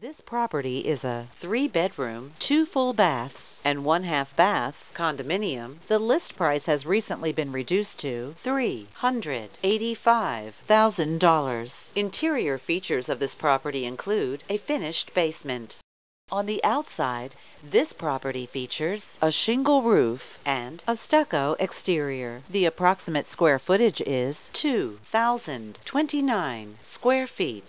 This property is a 3-bedroom, 2 full baths, and 1/2 bath condominium. The list price has recently been reduced to $385,000. Interior features of this property include a finished basement. On the outside, this property features a shingle roof and a stucco exterior. The approximate square footage is 2,029 square feet.